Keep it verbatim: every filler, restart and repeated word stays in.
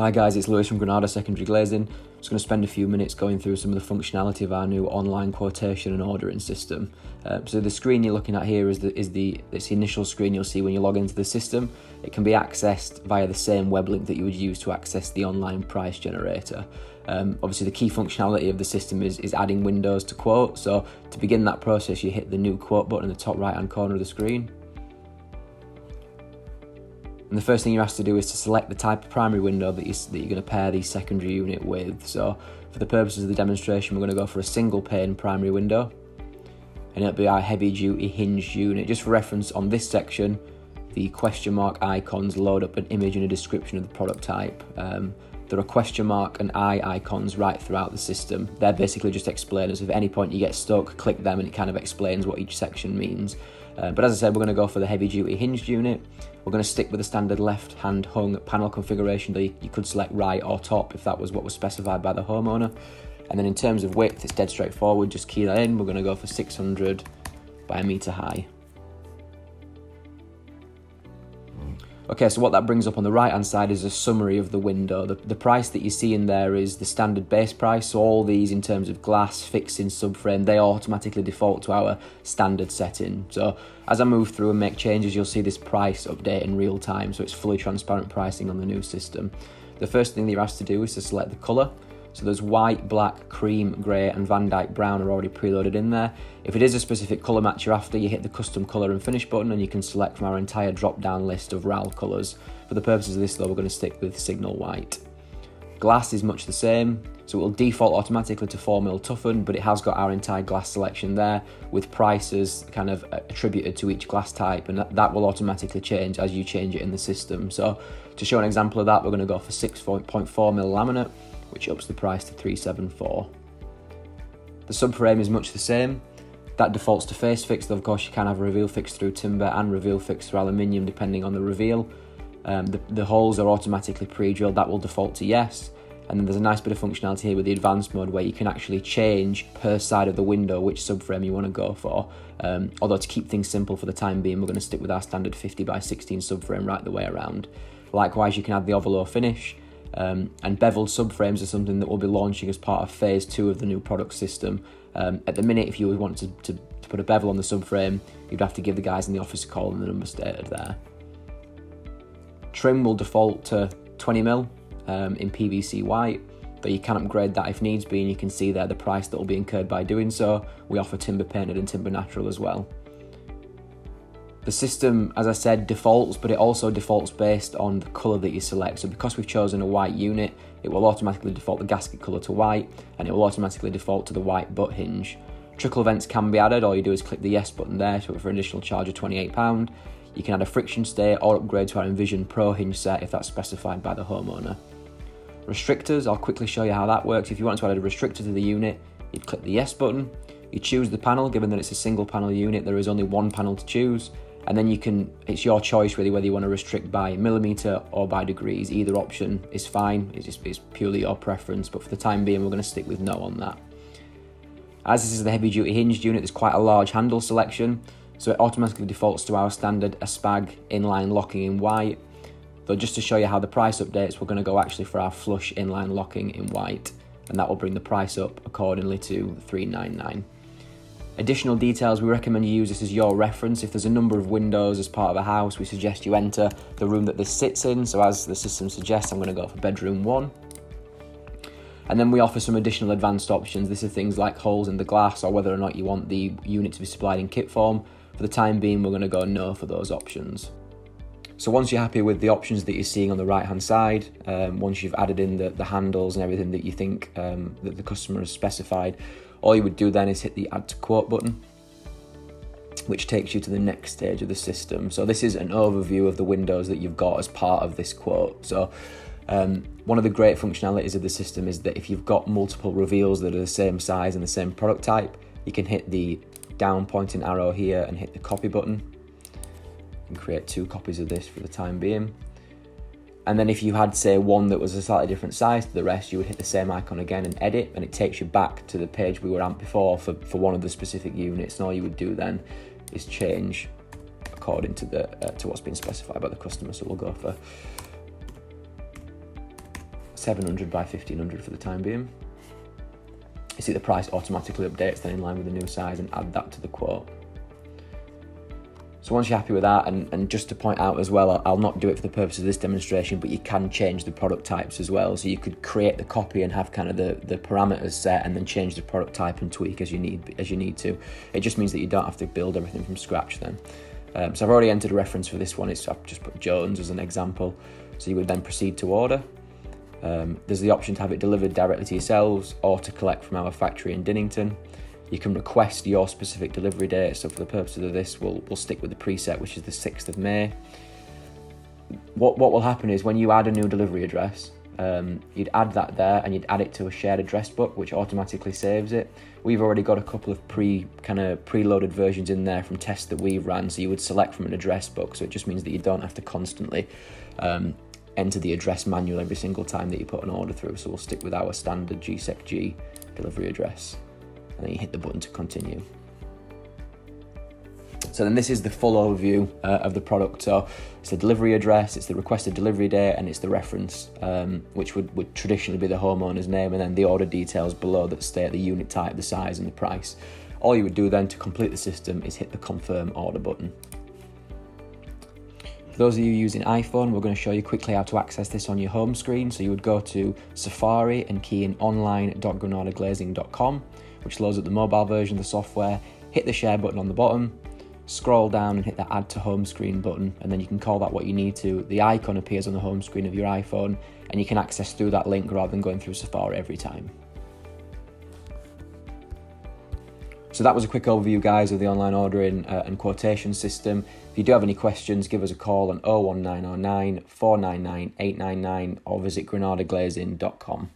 Hi guys, it's Lewis from Granada Secondary Glazing. I'm just going to spend a few minutes going through some of the functionality of our new online quotation and ordering system. Uh, so the screen you're looking at here is the, is the, it's the initial screen you'll see when you log into the system. It can be accessed via the same web link that you would use to access the online price generator. Um, obviously the key functionality of the system is, is adding windows to quote. So to begin that process, you hit the new quote button in the top right hand corner of the screen. And the first thing you're asked to do is to select the type of primary window that, you, that you're going to pair the secondary unit with. So for the purposes of the demonstration, we're going to go for a single pane primary window, and it'll be our heavy duty hinged unit. Just for reference, on this section, the question mark icons load up an image and a description of the product type. Um, there are question mark and eye icons right throughout the system. They're basically just explainers. If at any point you get stuck, click them and it kind of explains what each section means. Uh, but as I said, we're going to go for the heavy duty hinged unit. We're going to stick with the standard left hand hung panel configuration, though you could select right or top if that was what was specified by the homeowner. And then in terms of width, it's dead straightforward, just key that in. We're going to go for six hundred by a metre high. Okay, so what that brings up on the right hand side is a summary of the window. The, the price that you see in there is the standard base price, so all these in terms of glass, fixing, subframe, they automatically default to our standard setting. So as I move through and make changes, you'll see this price update in real time, so it's fully transparent pricing on the new system. The first thing that you're asked to do is to select the colour. So there's white, black, cream, grey and Van Dyke brown are already preloaded in there. If it is a specific colour match you're after, you hit the custom colour and finish button and you can select from our entire drop down list of R A L colours. For the purposes of this though, we're going to stick with Signal White. Glass is much the same, so it will default automatically to four mil toughened, but it has got our entire glass selection there with prices kind of attributed to each glass type, and that will automatically change as you change it in the system. So to show an example of that, we're going to go for six point four mil laminate, which ups the price to three seven four. The subframe is much the same. That defaults to face fix, though of course you can have a reveal fix through timber and reveal fix through aluminium depending on the reveal. Um, the, the holes are automatically pre-drilled, that will default to yes. And then there's a nice bit of functionality here with the advanced mode where you can actually change per side of the window which subframe you want to go for. Um, although to keep things simple for the time being, we're going to stick with our standard fifty by sixteen subframe right the way around. Likewise, you can add the Ovallo finish. Um, and beveled subframes are something that we'll be launching as part of phase two of the new product system. Um, at the minute, if you would want to, to, to put a bevel on the subframe, you'd have to give the guys in the office a call and the number stated there. Trim will default to twenty mil um, in P V C white, but you can upgrade that if needs be, and you can see there the price that will be incurred by doing so. We offer timber painted and timber natural as well. The system, as I said, defaults, but it also defaults based on the colour that you select. So because we've chosen a white unit, it will automatically default the gasket colour to white, and it will automatically default to the white butt hinge. Trickle vents can be added. All you do is click the yes button there for an additional charge of twenty-eight pounds. You can add a friction stay or upgrade to our Envision Pro hinge set if that's specified by the homeowner. Restrictors, I'll quickly show you how that works. If you wanted to add a restrictor to the unit, you'd click the yes button. You choose the panel. Given that it's a single panel unit, there is only one panel to choose. And then you can, it's your choice really whether you want to restrict by millimetre or by degrees. Either option is fine, it's, just, it's purely your preference, but for the time being we're going to stick with no on that. As this is the heavy duty hinged unit, there's quite a large handle selection, so it automatically defaults to our standard Espag inline locking in white. Though just to show you how the price updates, we're going to go actually for our flush inline locking in white, and that will bring the price up accordingly to three ninety-nine. Additional details, we recommend you use this as your reference. If there's a number of windows as part of a house, we suggest you enter the room that this sits in. So as the system suggests, I'm going to go for bedroom one. And then we offer some additional advanced options. This is things like holes in the glass or whether or not you want the unit to be supplied in kit form. For the time being, we're going to go no for those options. So once you're happy with the options that you're seeing on the right hand side, um, once you've added in the, the handles and everything that you think um, that the customer has specified, all you would do then is hit the add to quote button, which takes you to the next stage of the system. So this is an overview of the windows that you've got as part of this quote. So um, one of the great functionalities of the system is that if you've got multiple reveals that are the same size and the same product type, you can hit the down pointing arrow here and hit the copy button. And create two copies of this for the time being. And then if you had, say, one that was a slightly different size to the rest, you would hit the same icon again and edit, and it takes you back to the page we were at before for, for one of the specific units. And all you would do then is change according to the uh, to what's been specified by the customer. So we'll go for seven hundred by fifteen hundred for the time being. You see the price automatically updates then in line with the new size, and add that to the quote. So once you're happy with that, and, and just to point out as well, I'll not do it for the purpose of this demonstration, but you can change the product types as well. So you could create the copy and have kind of the, the parameters set, and then change the product type and tweak as you need as you need to. It just means that you don't have to build everything from scratch then. Um, so I've already entered a reference for this one. It's, I've just put Jones as an example. So you would then proceed to order. Um, there's the option to have it delivered directly to yourselves or to collect from our factory in Dinnington. You can request your specific delivery date. So for the purposes of this, we'll, we'll stick with the preset, which is the sixth of May. What, what will happen is when you add a new delivery address, um, you'd add that there and you'd add it to a shared address book, which automatically saves it. We've already got a couple of pre kind of preloaded versions in there from tests that we ran. So you would select from an address book. So it just means that you don't have to constantly um, enter the address manual every single time that you put an order through. So we'll stick with our standard G S E C G delivery address. And then you hit the button to continue. So then this is the full overview uh, of the product. So it's the delivery address, it's the requested delivery date, and it's the reference, um, which would, would traditionally be the homeowner's name, and then the order details below that state the unit type, the size, and the price. All you would do then to complete the system is hit the confirm order button. For those of you using iPhone, we're going to show you quickly how to access this on your home screen. So you would go to Safari and key in online dot granada glazing dot com, which loads up the mobile version of the software. Hit the share button on the bottom, scroll down and hit the add to home screen button, and then you can call that what you need to. The icon appears on the home screen of your iPhone, and you can access through that link rather than going through Safari every time. So that was a quick overview, guys, of the online ordering uh, and quotation system. If you do have any questions, give us a call on oh one nine oh nine, four nine nine, eight nine nine or visit granada glazing dot com.